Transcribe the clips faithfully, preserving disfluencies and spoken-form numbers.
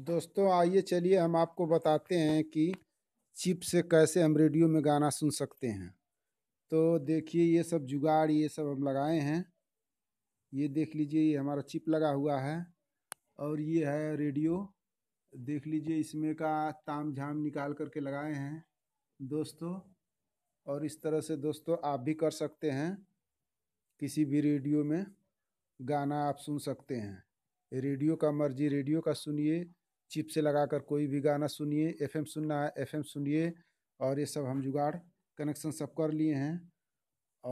दोस्तों आइए चलिए हम आपको बताते हैं कि चिप से कैसे हम रेडियो में गाना सुन सकते हैं। तो देखिए ये सब जुगाड़ ये सब हम लगाए हैं। ये देख लीजिए ये हमारा चिप लगा हुआ है और ये है रेडियो, देख लीजिए इसमें का ताम झाम निकाल करके लगाए हैं दोस्तों। और इस तरह से दोस्तों आप भी कर सकते हैं, किसी भी रेडियो में गाना आप सुन सकते हैं। रेडियो का मर्जी रेडियो का सुनिए, चिप से लगाकर कोई भी गाना सुनिए। एफएम सुनना है एफएम सुनिए। और ये सब हम जुगाड़ कनेक्शन सब कर लिए हैं।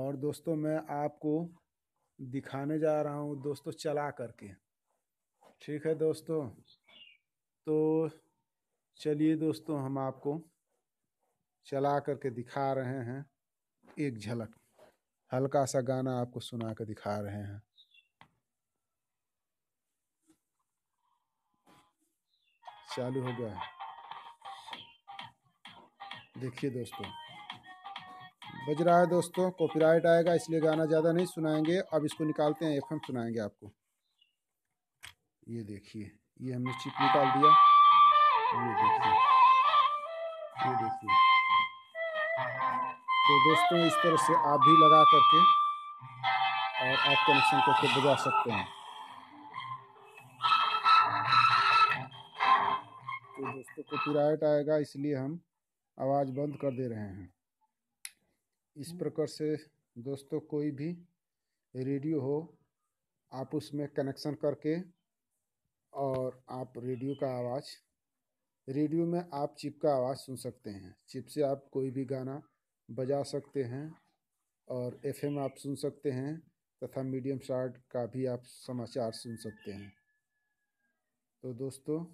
और दोस्तों मैं आपको दिखाने जा रहा हूँ दोस्तों चला करके, ठीक है दोस्तों। तो चलिए दोस्तों हम आपको चला करके दिखा रहे हैं, एक झलक हल्का सा गाना आपको सुना कर दिखा रहे हैं। चालू हो गया है, देखिए दोस्तों बज रहा है दोस्तों। कॉपीराइट आएगा इसलिए गाना ज़्यादा नहीं सुनाएंगे। अब इसको निकालते हैं, एफएम सुनाएंगे आपको। ये देखिए ये हमने चिप निकाल दिया। ये देखिए ये देखिए तो दोस्तों इस तरह से आप भी लगा करके और आप कनेक्शन करके बजा सकते हैं। तो दोस्तों कॉपीराइट आएगा इसलिए हम आवाज़ बंद कर दे रहे हैं। इस प्रकार से दोस्तों कोई भी रेडियो हो आप उसमें कनेक्शन करके और आप रेडियो का आवाज़ रेडियो में आप चिप का आवाज़ सुन सकते हैं। चिप से आप कोई भी गाना बजा सकते हैं और एफएम आप सुन सकते हैं तथा मीडियम शार्ट का भी आप समाचार सुन सकते हैं। तो दोस्तों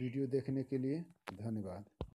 वीडियो देखने के लिए धन्यवाद।